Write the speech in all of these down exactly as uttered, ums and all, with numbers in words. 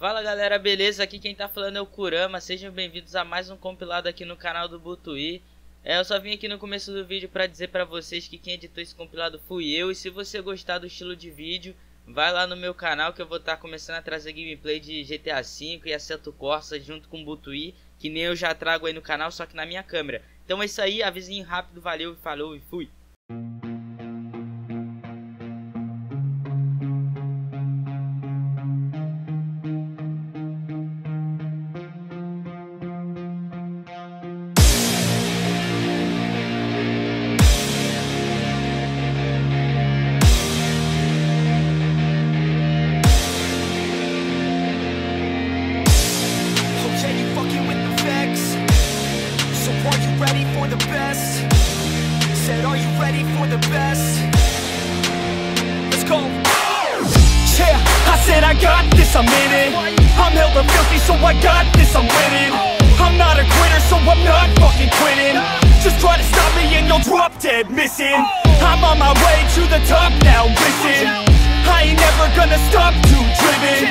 Fala galera, beleza? Aqui quem tá falando é o Kurama, sejam bem-vindos a mais um compilado aqui no canal do Butui. É, eu só vim aqui no começo do vídeo pra dizer pra vocês que quem editou esse compilado fui eu. E se você gostar do estilo de vídeo, vai lá no meu canal que eu vou estar tá começando a trazer gameplay de G T A cinco e Asseto Corsa junto com o Butui, que nem eu já trago aí no canal, só que na minha câmera. Então é isso aí, avisinho rápido, valeu, falou e fui! Ready for the best? Said, are you ready for the best? Let's go. Yeah, I said I got this, I'm in it. I'm hella filthy, so I got this, I'm winning. I'm not a quitter, so I'm not fucking quitting. Just try to stop me and you'll drop dead missing. I'm on my way to the top now, listen. I ain't never gonna stop too driven.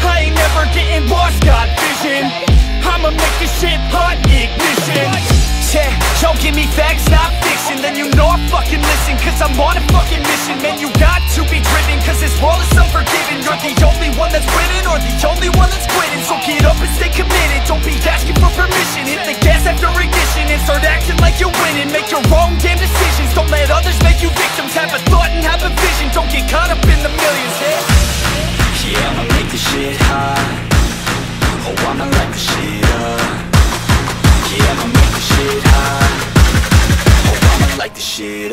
I ain't never getting lost, got vision. I'ma make this shit hot ignition. Yeah, don't give me facts, not fiction. Then you know I fucking listen, cause I'm on a fucking mission. Man, you got to be driven, cause this world is unforgiving. You're the only one that's winning, or the only one that's quitting. So get up and stay committed, don't be asking for permission. Hit the gas after ignition, and start acting like you're winning. Make your own damn decisions, don't let others make you victims. Have a thought and have a vision, don't get caught up in the millions. Yeah, yeah, I'ma make this shit hot. Oh, I'ma light this shit up. Yeah, I'ma make this shit hot. Oh, I'ma light this shit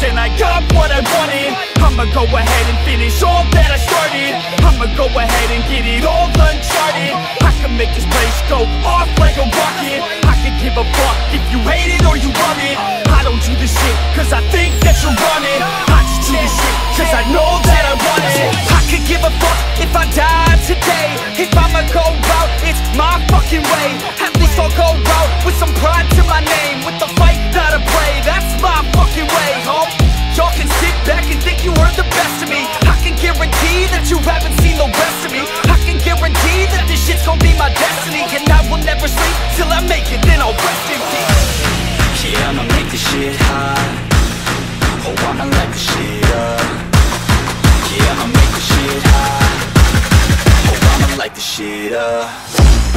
And I got what I wanted. I'ma go ahead and finish all that I started. I'ma go ahead and get it all uncharted. I can make this place go off like a rocket. I can give a fuck if you hate it or you love it. I don't do this shit cause I think that you're running. I just do this shit cause I know that I want it. I could give a fuck if I die today. If I'ma go out, it's my fucking way. At least I'll go out with some pride to my name. With the fight, not a play, that's my fucking way. Y'all can sit back and think you heard the best of me. I can guarantee that you haven't seen the rest of me. I can guarantee that this shit's gon' be my destiny. And I will never sleep till I make it, then I'll rest in peace. Yeah, I'ma make this shit hot. Oh, I'ma light this shit up. Yeah, I'ma make this shit hot. Oh, I'ma light this shit up.